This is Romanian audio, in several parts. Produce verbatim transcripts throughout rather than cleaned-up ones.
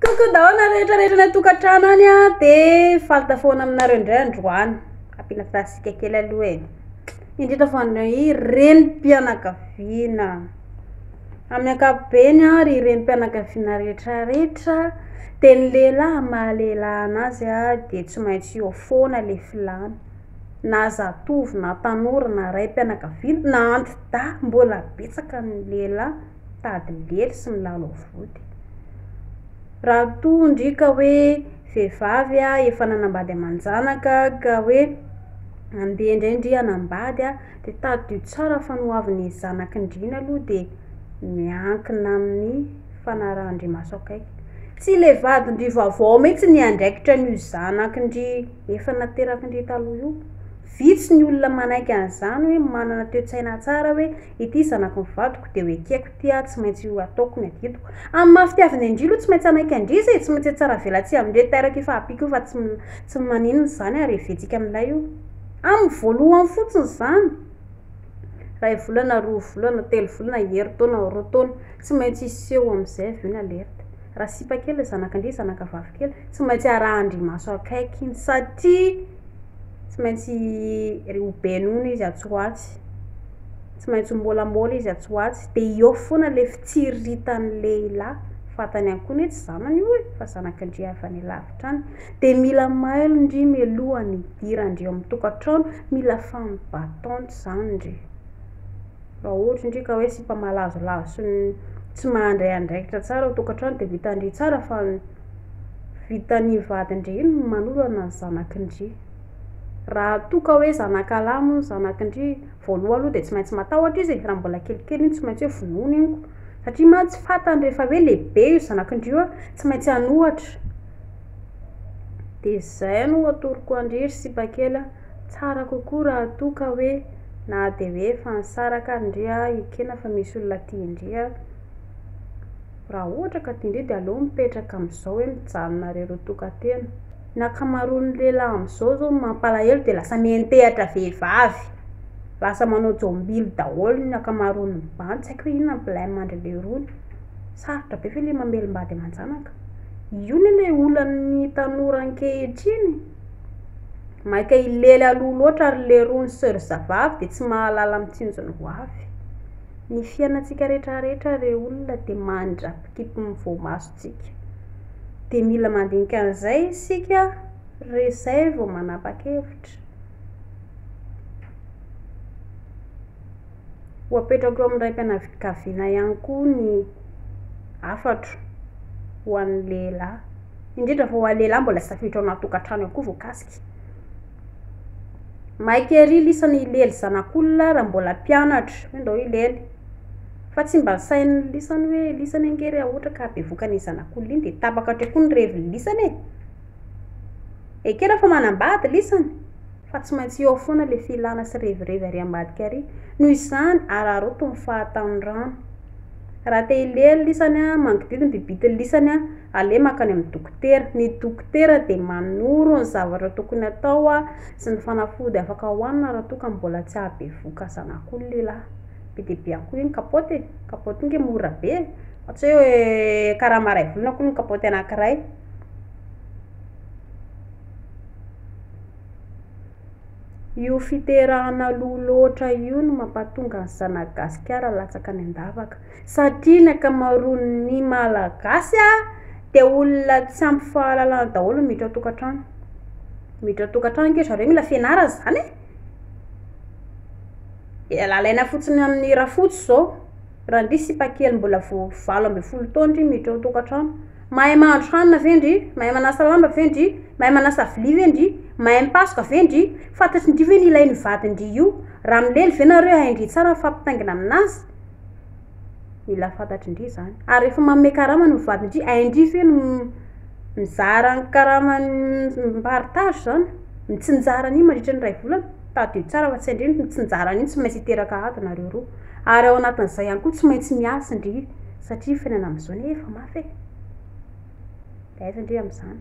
Kaka dawa na rehetra rehetra natokantrano any a de fantafona aminareo ndray androany. Kapila fasika kely aloha e. Indrindra fa ny renim-pianakaviana. Amin'ny ankapobeny ary renim-pianakaviana rehetra rehetra dia ny lehilahy mahalelahy anazy a dia tsy maintsy eo foana ilay filàny. Na zatovy na tanora na raim-pianakaviana na antida mbola betsaka ny lehilahy tady lely sy milalao vody. Raha toa ndrika hoe vehivavy a efa nanambady aman-janaka ka hoe andeha indraindray hanambady a dia tadio tsara fanohavin'ny zanaka indrina aloha dia miankina amin'ny fanarahan-drimaso akaiky. Tsy ilay vady ndry vaovao mihitsy ny andraikitra ny zanaka indry efa nateraka indry taloha io. Vitsy ny olona manaiky an'izany hoe manana toe-tsaina tsara hoe ity zanako mivadiko dia hoe ekeko ity a tsy maintsy ataoko ny adidiko. Amin'ny mahafitiavana indry aloha tsy maintsy anaiky andry zay tsy maintsy tsara vela tsy amin'ireo tairaka efa apiako io fa tsy tsy maninona izany ary eventsika amin'ilay io. Amin'ny voalohany fotsiny izany. Ray volana, roa volana, telo volana, herintaona, roa taona tsy maintsy iseho amin'izay avy eo ny alerta. Raha sipakely ny zanak'andry, zanakavavikely tsy maintsy arahan-drimaso akaiky iny satria tsy maintsy riobenono izy atsoatsy, tsy maintsy mbolambola izy atsoatsy dia eo foana ilay fitsiritan'ny lehilahy fantany ihany koa ny hoe tsy zanany io e fa zanak'andry avy any lavitra any dia mila mailo indry mialohan'ny hidirandry eo amin'ny tokantrano, mila fampibatona izany indry. Raha ohatra indry ka hoe tsy mpamalazo-lazo sy tsy mahandray andraikitra tsara ao tokantrano dia vitandry tsara fa vitany vady indry iny no manoloana ny zanak'andry. Raha toa ka hoe zanakalahy moa zanak'andry voaloha aloha dia tsy maintsy matahotra izy raha mbola kelikely iny tsy maintsy hoe vonoina iniko satria ma tsy fantany rehefa hoe lehibe io zanak'andry io tsy maintsy anohatra dia izay no atoroko andry ry sipakela tsara kokoa raha toa ka hoe na dia hoe fa nisaraka andria ekena fa misy olona ty indria raha ohatra ka ty indria dia aleha mipetraka amin'izao hoe mijanonareo ro tokantena. Ny ankamaroan'ny lehilahy amin'izao zao mampalahelo dia lasa mientehatra vehivavy, lasa manao jombily daholo ny ankamaroan'ny bandy, tsy haiko hoe inona ny pilay mandry ilay rony. Sarotra be ve ilay mamelombady aman-janaka. Io ny ilay olan'ny tanora ankehitriny maika ilely aloha loatra ary ilay rony sy ry zavavy dia tsy mahalala mitsinjony ho avy. Ny fiainantsika rehetrarehetra ireo olona dia mandrapikipo ny voamasontsika. Dia mila mandinika an'izay isika resay vao manapa-kevitra. Ho apetrako eo amin'ny raim-pianakaviana ihany koa ny afatra ho an'ny lehilahy. Indrindra fa ho an'ny lehilahy mbola safiditra ao anaty tokantrano ihany koa voakasika. Maikery lisany ilely zanak'olona raha mbola mpianatra hoe ndao ilely. Fa tsy mba sain'ny lisany hoe lisany angery raha ohatra ka bevokan'ny zanak'olona iny dia tapaka hatreo koa ny revin'ny lisany e. Ekena fa manambady lisany fa tsy maintsy eo foana ilay filàna sy revirevy ary ambadika ary noho izany araro toy ny fahatanorano. Raha te ilely lisany a manodidina ny bibitin'ny lisany a aleha mankany amin'ny dokotera. Ny dokotera dia manoro ny zavatra tokony atao a sy ny fanafody afaka hohanina raha toa ka mbola tsy ahabevoka zanak'olona lehilahy. Be dia be akoa iny kapoty e, kapoty iny mora be e, ohatra hoe karaha maray volana koa ny kapoty anankiray. Io fiterahana loha loatra io no mampahatonga ny Madagasikara latsaka any an-davaka satria ny ankamaroan'ny malagasy a dia olona tsy ampy fahalalana daholo miditra ao tokantrano. Miditra ao tokantrano ke zareo mila fianarana izany e. Alalaina fotsiny amin'ny raha fotsy izao raha ndry sipakely mbola vao valo amby folo taona ndry miditra ao tokantrano. Mahay mahandro hanina ve ndry, mahay manasa lamba ve ndry, mahay manasa vilia ve ndry, mahay mipasoka ve ndry. Fantatry ndry ve ny ilain'ny vady ndry io? Raha milely ve nareo haindry tsara ny fampitaingina aminazy? Mila fantatry ndry izany. Ary rehefa manome karama ny vady ndry haindry ve no mizara ny karaman'ny miparitazo izany, mitsinjaran'io mandritra ny iray volana. Tadio tsara fa tsy indriny mitsinjara iny tsy maintsy hiteraka ato nareo roa. Ary ao anatin'izay ihany koa tsy maintsy miasa indry satria fiainana amin'izao ny efa mafy e. Dia aiza indry amin'izany?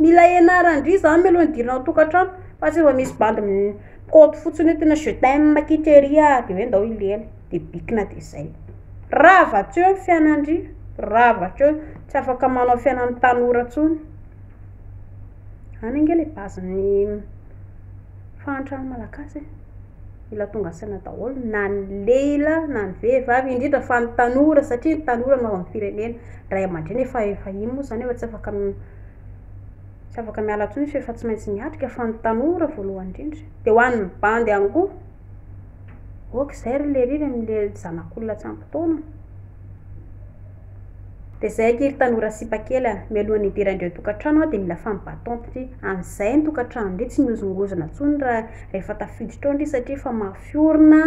Mila ianarana indry izany mialoha nidirana ao tokantrano fa tsy mba misy bandy mikaoty fotsiny hoe tena je t'aime kitreria dia hoe ndao ileny dia bikina dia izay. Raha vatseo ny fiainana indry. Ravatreo tsy afaka manao fiainan'ny tanora tsony. Any ngele pasan'ny fahantrano malagasy. Ila tonga saina daholo na ny lehilahy na ny vehivavy indrindra fa ny tanora satria ny tanora no amin'ny firenena ray aman-dreny efa efa iny moa zany efa tsy afaka tsy afaka miala tsony fa efa tsy maintsy miatrika fa ny tanora voalohany indrindra. Dia ho an'ny bandy angoa. Ok zay ry lehilahy amin'ny zanak'olona tsampitona. Dia zay ry tanora sipakela mialohan'ny hidirandreo tokantrano dia mila fampatompitry amin'izay ny tokantrano ry tsy miozongozona tsony raha efa tafiditra ry satria efa mafiorina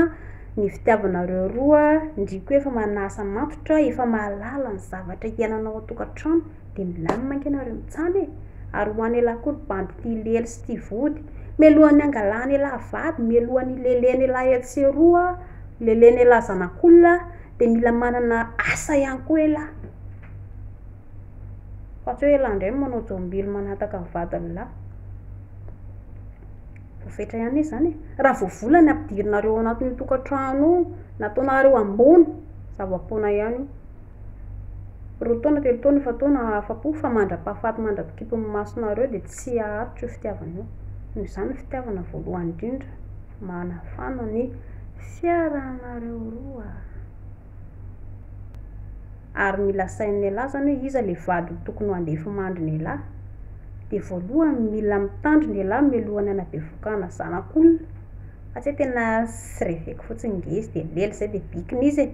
ny fitiavanareo roa ndriky hoe efa manasa matotra efa mahalala ny zavatra hiainanao tokantrano dia milamina anareo mitsamy ary ho an'ny lakoly bandy ty lely sy ty vody mialohan'ny angalany la vady mialohan'ny leleny la etseroa leleny la zanak'olona dia mila manana asa ihany koa ela. Patso e landre mono tombil manataka vadalla. Fofetra ihany zany. Raha vovolana ampidirinareo anatin'ny tokantrano natonareo ambony zava-pona ihany. Rotona telo tona fatona afapo fa mandra-pahafaty mandra-pikipo amin'ny masonareo dia tsy aharitro fitiavanao. Noho izany ny fitiavana voalohany indrindra manafana ny fiaranareo roa. Ary mila sain'ny lahy zany hoe iza le vady tokony ho andefa mandriny lahy dia voalohany mila mitandriny lahy milohana anabevokana zanak'olona atsy tena sy refeky fotsiny izy dia lely zay dia bikina izy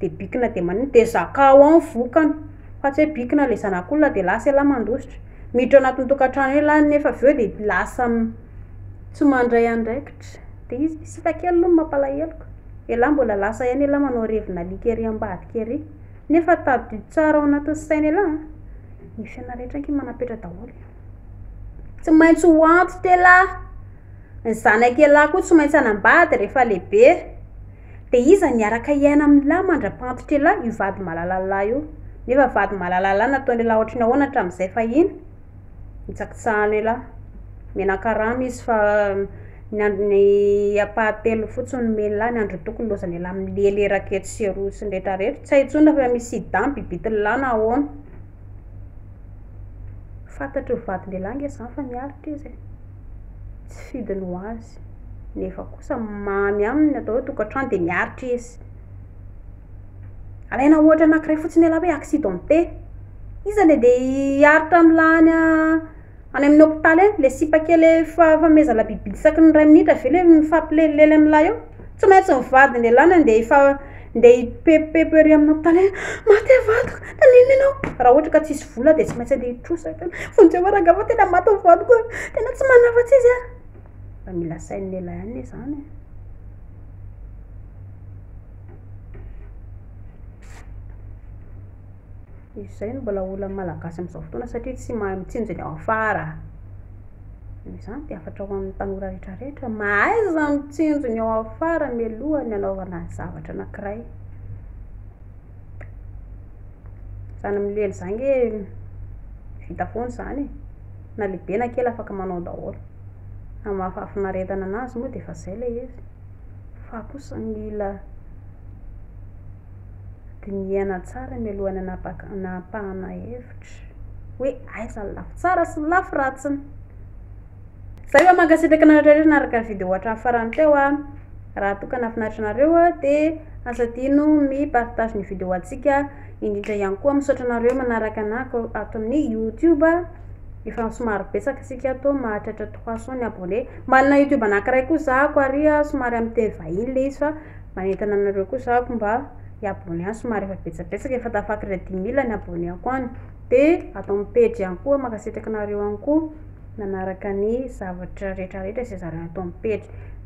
dia bikina dia manino dia zakao any vokany fa tsy hoe bikina le zanak'olona dia lasa lahy mandositra miditra anatin'ny tokantrano lahy nefa avy eo dia lasa tsy mandray andraikitra dia izy tsy takely loha mampalaheloka e lahy mbola lasa ihany lahy manao revina alika ery ambadika ery. Nefa tady tsara ao anatin'ny sainy lahy ny fiainana rehetra ki manapetra daholo tsy maintsy ho anto te lahy ny zanaka lahy koa tsy maintsy anambady rehefa lehibe dia iza ny araka iaina amin'ny lahy mandra-pantotra lahy io vady malalalahy io nefa vady malalalahy nataony lahy ohatriny ahoana hatramin'izay fahiny nitsakitsahany lahy menakarama izy fa ny androny apahatelo fotsiny melona ny andro tokony lozany lahy amin'ny leleraka etsy sy roa sy rehetra rehetra tsy haitsony fa misy damby bibitin lahy na ahoana fantatry ho vadiny lahy nge zany fa miaritra izy tsy fidiny ho azy nefa kosa mamy aminy atao hoe tokantrano dia miaritra izy alaina ohatra anankiray fotsiny lahy hoe accidenté izany dia hiaritra amin'ny lahiny any amin'ny hôpitaly le sipakely famezala bibidy isaky ny iray minitra velo mifampilelilely amin'ny lahy eo tsy maintsy mivadiny lana dia efa dia hipepepepo ery amin'ny hôpitaly maty vadiko na ninanao raha ohatra ka tsisy vola dia tsy maintsy andeha hitrosaka vonjevaranga fa tena maty vadiko tena tsy manafatsy izy ary mba mila sain'ny lahy ihany izany. Izay no mbola olona malagasy amin'izao fotoana satria tsy mahay mitsinjony ao afara. Izany dia afatra ho amin'ny tanora rehetrarehetra mahay zany mitsinjony ao afara mialohany hanaovana ny zavatra anankiray. Izany amin'ilay elo izany hoe vita foana izany na lehibe na kely afaka manao daholo. Amin'ny afafinaretana anazy moa dia efa izay ilay izy fa kosa mila tiniana tsara mialohana anapahana hevitra hoe aiza ny lafy tsara sy ny lafy ratsiny. Zay hoe mankasitraka anareo rehetra naraka ny video hatramin'ny farany teo a raha toka nahafinaritra anareo a dia aza tiano mipartage ny video antsika indrindra ihany koa misaotra anareo manaraka anako ato amin'ny YouTube efa somary betsaka isika ato mahatratra trois cents ny abonné manana YouTube anankiray koa zahako ary somary amin'ny teny vahiny ilay izy fa manentana anareo koa zahako mba abonné a somary efa betsabetsaka efa tafaky iray dimy mila ny aboneko any dia atao amin'ny pejy ihany koa mankasitraka anareo ihany koa nanaraka ny zavatra rehetrarehetra izay zareo atao amin'ny pejy